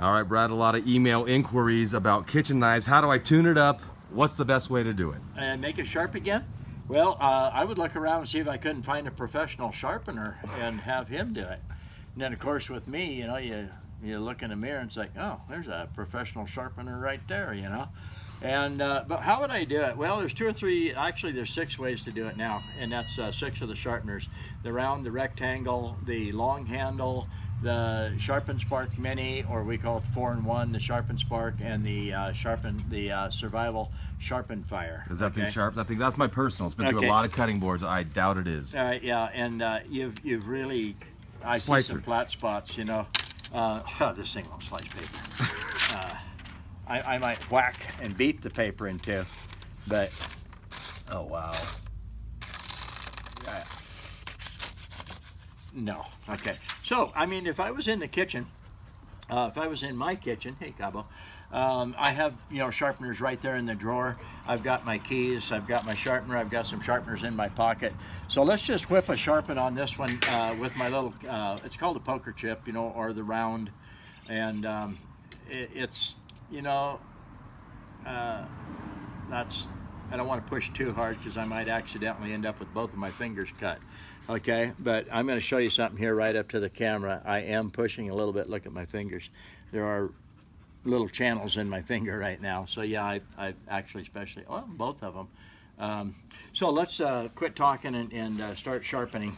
All right, Brad, a lot of email inquiries about kitchen knives. How do I tune it up? What's the best way to do it? And make it sharp again? Well, I would look around and see if I couldn't find a professional sharpener and have him do it. And then, of course, with me, you know, you look in the mirror and it's like, oh, there's a professional sharpener right there, you know. And but how would I do it? Well, there's two or three, actually there's 6 ways to do it now, and that's 6 of the sharpeners: the round, the rectangle, the long handle, the Sharpen Spark Mini, or we call it 4-in-1, the Sharpen Spark, and the Survival Sharpen Fire. Has that been sharp? I think that's my personal. It's been through a lot of cutting boards. I doubt it is. All right, yeah, and you've really, I see some flat spots, you know. This thing won't slice paper. I might whack and beat the paper in two, but oh wow. No, okay. So, I mean, if I was in the kitchen, if I was in my kitchen, hey Cabo, I have, you know, sharpeners right there in the drawer. I've got my keys, I've got my sharpener, I've got some sharpeners in my pocket. So let's just whip a sharpen on this one with my little, it's called a poker chip, you know, or the round. And it's, you know, I don't want to push too hard because I might accidentally end up with both of my fingers cut. Okay, but I'm going to show you something here right up to the camera. I am pushing a little bit. Look at my fingers. There are little channels in my finger right now. So yeah, I actually especially, well, both of them. So let's quit talking and start sharpening.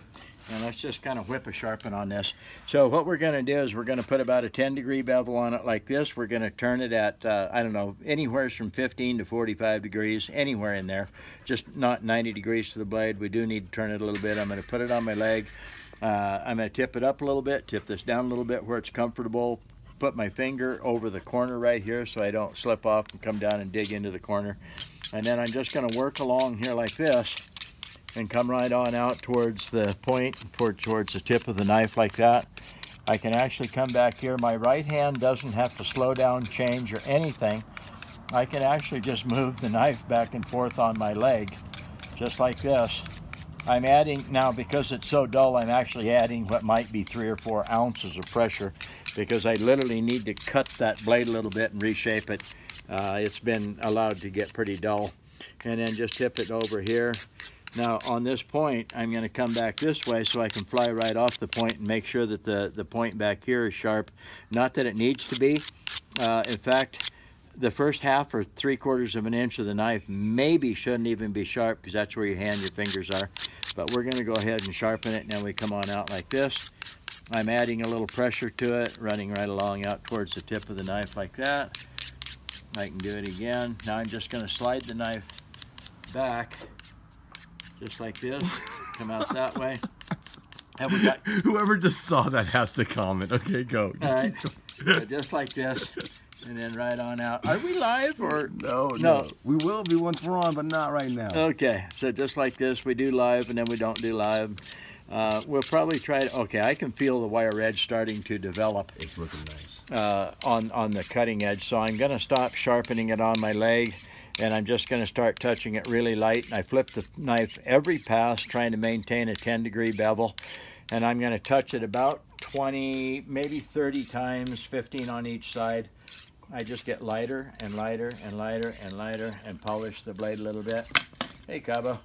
And let's just kind of whip a sharpen on this. So what we're going to do is we're going to put about a 10-degree bevel on it like this. We're going to turn it at, I don't know, anywhere from 15 to 45 degrees, anywhere in there. Just not 90 degrees to the blade. We do need to turn it a little bit. I'm going to put it on my leg. I'm going to tip it up a little bit, tip this down a little bit where it's comfortable. Put my finger over the corner right here so I don't slip off and come down and dig into the corner. And then I'm just going to work along here like this and come right on out towards the point, towards the tip of the knife like that. I can actually come back here. My right hand doesn't have to slow down, change, or anything. I can actually just move the knife back and forth on my leg, just like this. I'm adding, now because it's so dull, I'm actually adding what might be 3 or 4 ounces of pressure because I literally need to cut that blade a little bit and reshape it. It's been allowed to get pretty dull. And then just tip it over here. Now on this point, I'm going to come back this way so I can fly right off the point and make sure that the point back here is sharp. Not that it needs to be. In fact, the first half or 3/4 of an inch of the knife maybe shouldn't even be sharp because that's where your hand, your fingers are. But we're going to go ahead and sharpen it. Now we come on out like this. I'm adding a little pressure to it, running right along out towards the tip of the knife like that. I can do it again. Now I'm just going to slide the knife back just like this, come out that way. And we got... Whoever just saw that has to comment. Okay, go. All right. So just like this, and then right on out. Are we live or? No. We will be once we're on, but not right now. Okay, so just like this, we do live, and then we don't do live. We'll probably try to, okay, I can feel the wire edge starting to develop. It's looking nice. On the cutting edge, so I'm going to stop sharpening it on my leg. And I'm just going to start touching it really light. And I flip the knife every pass, trying to maintain a 10-degree bevel. And I'm going to touch it about 20, maybe 30 times, 15 on each side. I just get lighter and lighter and lighter and lighter and polish the blade a little bit. Hey, Cabo.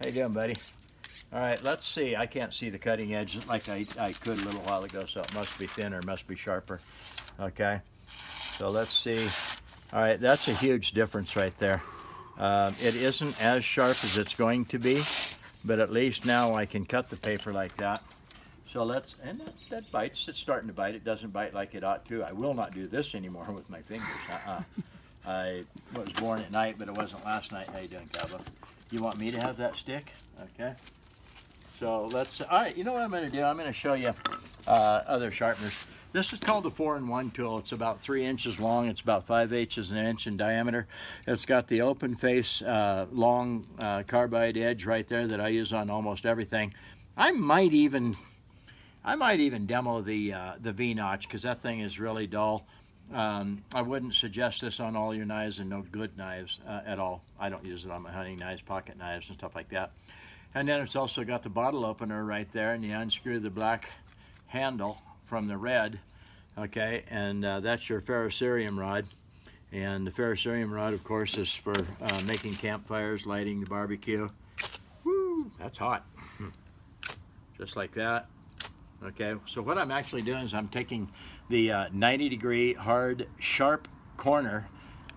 How you doing, buddy? All right, let's see. I can't see the cutting edge like I could a little while ago, so it must be thinner, must be sharper. Okay, so let's see. All right, that's a huge difference right there. It isn't as sharp as it's going to be, but at least now I can cut the paper like that. So let's, and that bites. It's starting to bite. It doesn't bite like it ought to. I will not do this anymore with my fingers. I was born at night, but it wasn't last night. How you doing, Cabo? You want me to have that stick? Okay. So let's, all right, you know what I'm going to do? I'm going to show you other sharpeners. This is called the 4-in-1 tool. It's about 3 inches long. It's about 5/8 of an inch in diameter. It's got the open face, long carbide edge right there that I use on almost everything. I might even demo the V-notch because that thing is really dull. I wouldn't suggest this on all your knives and no good knives at all. I don't use it on my hunting knives, pocket knives, and stuff like that. And then it's also got the bottle opener right there, and you unscrew the black handle from the red Okay, and that's your ferrocerium rod. And the ferrocerium rod, of course, is for making campfires, lighting the barbecue. Woo, that's hot. Just like that. Okay, so what I'm actually doing is I'm taking the 90-degree hard, sharp corner.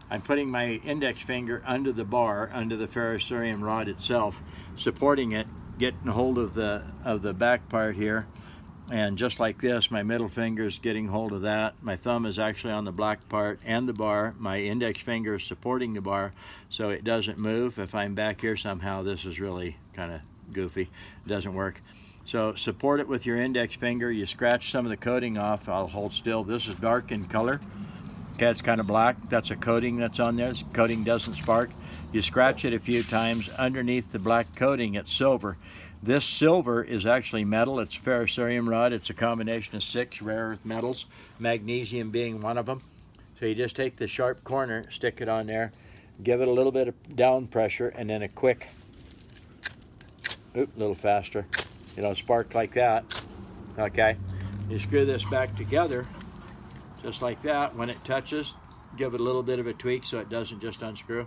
I'm putting my index finger under the bar, under the ferrocerium rod itself, supporting it, getting hold of the back part here. And just like this, my middle finger is getting hold of that. My thumb is actually on the black part and the bar. My index finger is supporting the bar so it doesn't move. If I'm back here somehow, this is really kind of goofy. It doesn't work. So support it with your index finger. You scratch some of the coating off. I'll hold still. This is dark in color. Okay, it's kind of black. That's a coating that's on there. This coating doesn't spark. You scratch it a few times. Underneath the black coating, it's silver. This silver is actually metal. It's ferrocerium rod. It's a combination of 6 rare earth metals, magnesium being one of them. So you just take the sharp corner, stick it on there, give it a little bit of down pressure, and then a quick, oop, a little faster, you know, spark like that. Okay, you screw this back together, just like that. When it touches, give it a little bit of a tweak so it doesn't just unscrew.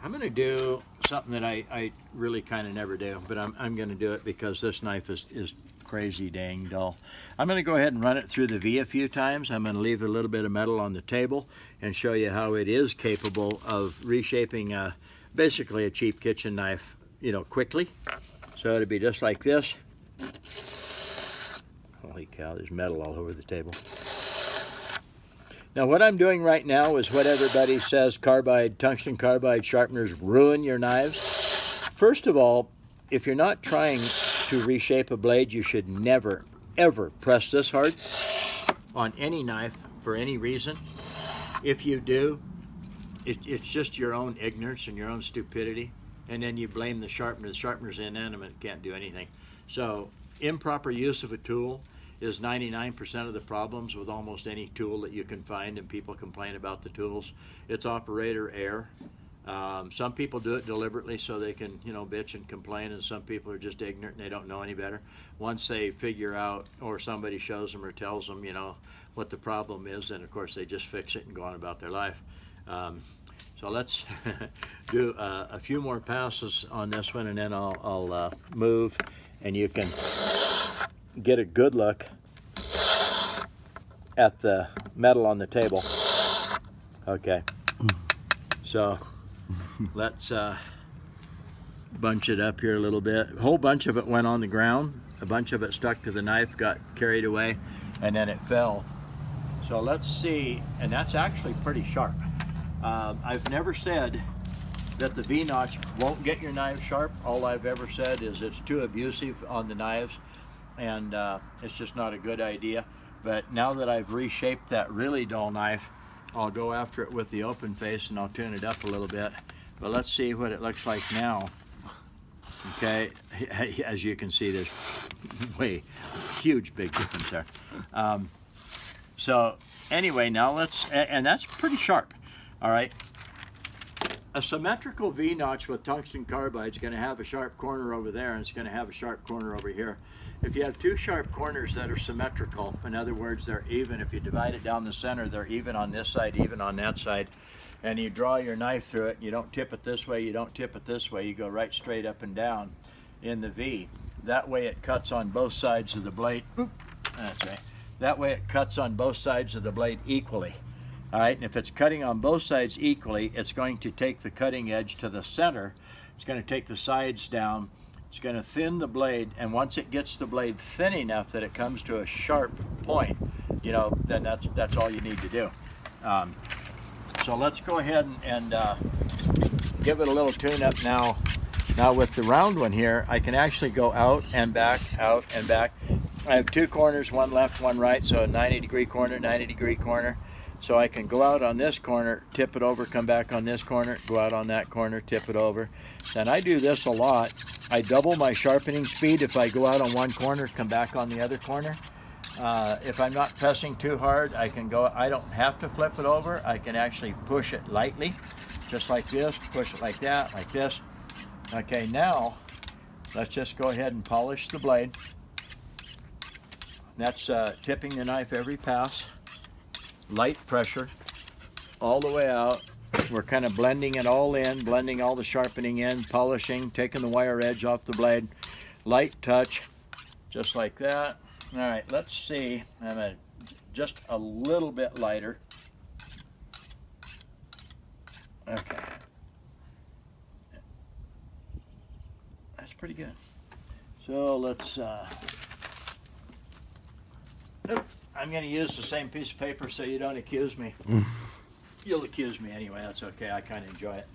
I'm gonna do something that I really kind of never do, but I'm gonna do it because this knife is crazy dang dull. I'm gonna go ahead and run it through the V a few times. I'm gonna leave a little bit of metal on the table and show you how it is capable of reshaping basically a cheap kitchen knife, you know, quickly. So it'd be just like this. Holy cow, there's metal all over the table. Now what I'm doing right now is what everybody says carbide, tungsten carbide sharpeners ruin your knives. First of all, if you're not trying to reshape a blade, you should never, ever press this hard on any knife for any reason. If you do, it's just your own ignorance and your own stupidity. And then you blame the sharpener. The sharpener's inanimate, can't do anything. So improper use of a tool is 99% of the problems with almost any tool that you can find, and people complain about the tools. It's operator error. Some people do it deliberately so they can, you know, bitch and complain, and some people are just ignorant and they don't know any better. Once they figure out, or somebody shows them or tells them, you know, what the problem is, then of course they just fix it and go on about their life. So let's do a few more passes on this one, and then I'll move, and you can get a good look at the metal on the table. Okay, so let's bunch it up here a little bit. A whole bunch of it went on the ground, a bunch of it stuck to the knife, got carried away, and then it fell. So let's see, and that's actually pretty sharp. I've never said that the V-notch won't get your knife sharp. All I've ever said is it's too abusive on the knives, and it's just not a good idea. But now that I've reshaped that really dull knife, I'll go after it with the open face and I'll tune it up a little bit. But let's see what it looks like now. Okay, as you can see, there's way huge big difference there. So anyway, now let's, and that's pretty sharp. All right, a symmetrical V-notch with tungsten carbide is going to have a sharp corner over there, and it's going to have a sharp corner over here. If you have two sharp corners that are symmetrical, in other words, they're even, if you divide it down the center, they're even on this side, even on that side, and you draw your knife through it, you don't tip it this way, you don't tip it this way, you go right straight up and down in the V. That way it cuts on both sides of the blade. Oop, that's right. That way it cuts on both sides of the blade equally. All right, and if it's cutting on both sides equally, it's going to take the cutting edge to the center. It's going to take the sides down. It's going to thin the blade, and once it gets the blade thin enough that it comes to a sharp point, you know, then that's all you need to do. So let's go ahead and give it a little tune-up now. Now with the round one here, I can actually go out and back, out and back. I have two corners, one left, one right, so a 90-degree corner, 90-degree corner. So I can go out on this corner, tip it over, come back on this corner, go out on that corner, tip it over. And I do this a lot. I double my sharpening speed if I go out on one corner, come back on the other corner. If I'm not pressing too hard, I can go, I don't have to flip it over. I can actually push it lightly, just like this, push it like that, like this. Okay, now let's just go ahead and polish the blade. That's tipping the knife every pass, light pressure, all the way out. We're kind of blending it all in, blending all the sharpening in, polishing, taking the wire edge off the blade, light touch, just like that. All right, let's see. I'm gonna, just a little bit lighter. Okay. That's pretty good. So let's, I'm gonna use the same piece of paper so you don't accuse me. You'll accuse me anyway, that's okay, I kind of enjoy it.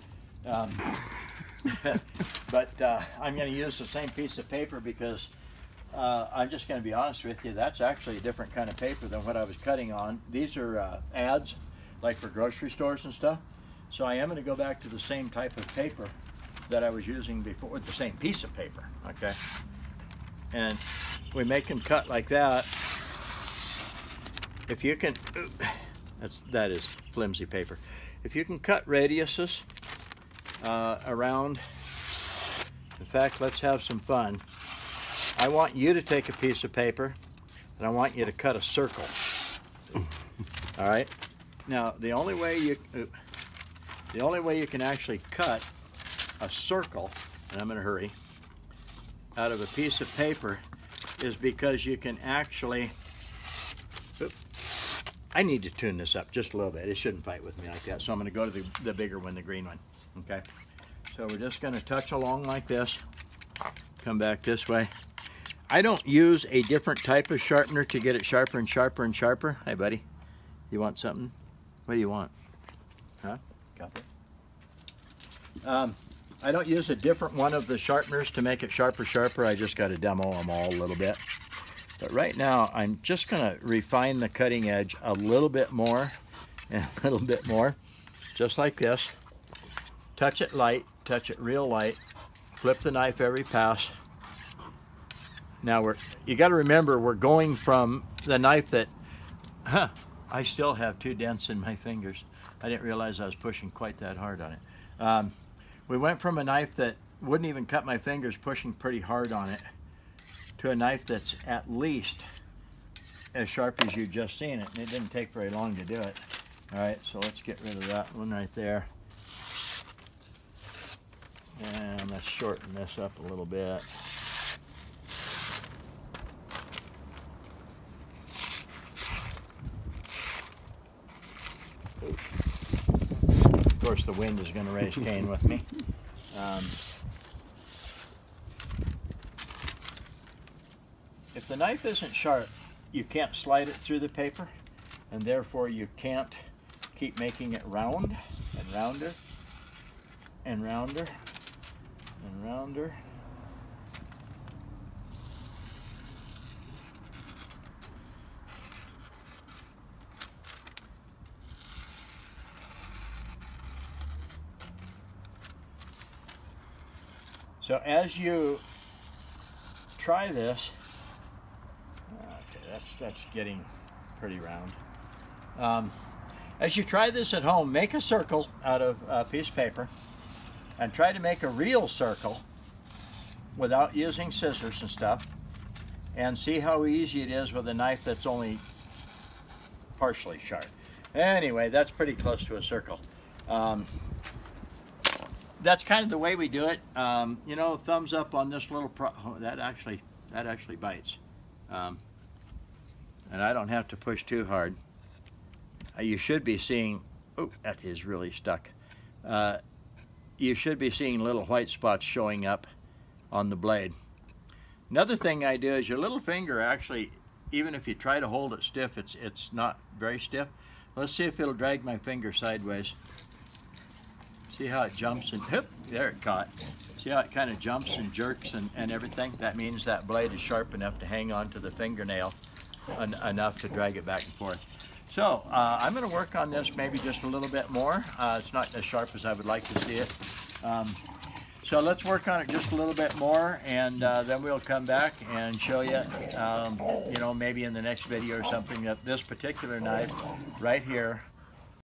But I'm gonna use the same piece of paper because I'm just gonna be honest with you, that's actually a different kind of paper than what I was cutting on. These are ads, like for grocery stores and stuff. So I am gonna go back to the same type of paper that I was using before, with the same piece of paper, okay? And we make them cut like that. If you can, that is flimsy paper. If you can cut radiuses around, in fact, let's have some fun. I want you to take a piece of paper and I want you to cut a circle. All right? Now, the only way you, can actually cut a circle, and I'm in a hurry, out of a piece of paper is because you can actually, I need to tune this up just a little bit. It shouldn't fight with me like that. So I'm gonna go to the bigger one, the green one, okay? So we're just gonna touch along like this, come back this way. I don't use a different type of sharpener to get it sharper and sharper and sharper. Hey buddy, you want something? What do you want? Huh? Copy. I don't use a different one of the sharpeners to make it sharper, sharper. I just got to demo them all a little bit. But right now, I'm just gonna refine the cutting edge a little bit more and a little bit more, just like this. Touch it light, touch it real light, flip the knife every pass. Now you gotta remember, we're going from the knife that, I still have two dents in my fingers. I didn't realize I was pushing quite that hard on it. We went from a knife that wouldn't even cut my fingers, pushing pretty hard on it, to a knife that's at least as sharp as you've just seen it. And it didn't take very long to do it. All right, so let's get rid of that one right there. And let's shorten this up a little bit. Of course, the wind is going to raise Cain with me. If the knife isn't sharp, you can't slide it through the paper, and therefore you can't keep making it round and rounder and rounder and rounder. So as you try this, okay, that's getting pretty round. As you try this at home, make a circle out of a piece of paper and try to make a real circle without using scissors and stuff, and see how easy it is with a knife that's only partially sharp. Anyway, that's pretty close to a circle. That's kind of the way we do it. You know, thumbs up on this little that actually bites. And I don't have to push too hard. You should be seeing, oh, that is really stuck. You should be seeing little white spots showing up on the blade. Another thing I do is your little finger actually, even if you try to hold it stiff, it's not very stiff. Let's see if it'll drag my finger sideways. See how it jumps and, whoop, there it caught. See how it kind of jumps and jerks and everything? That means that blade is sharp enough to hang on to the fingernail enough to drag it back and forth. So I'm gonna work on this maybe just a little bit more. It's not as sharp as I would like to see it. So let's work on it just a little bit more, and then we'll come back and show you, you know, maybe in the next video or something, that this particular knife right here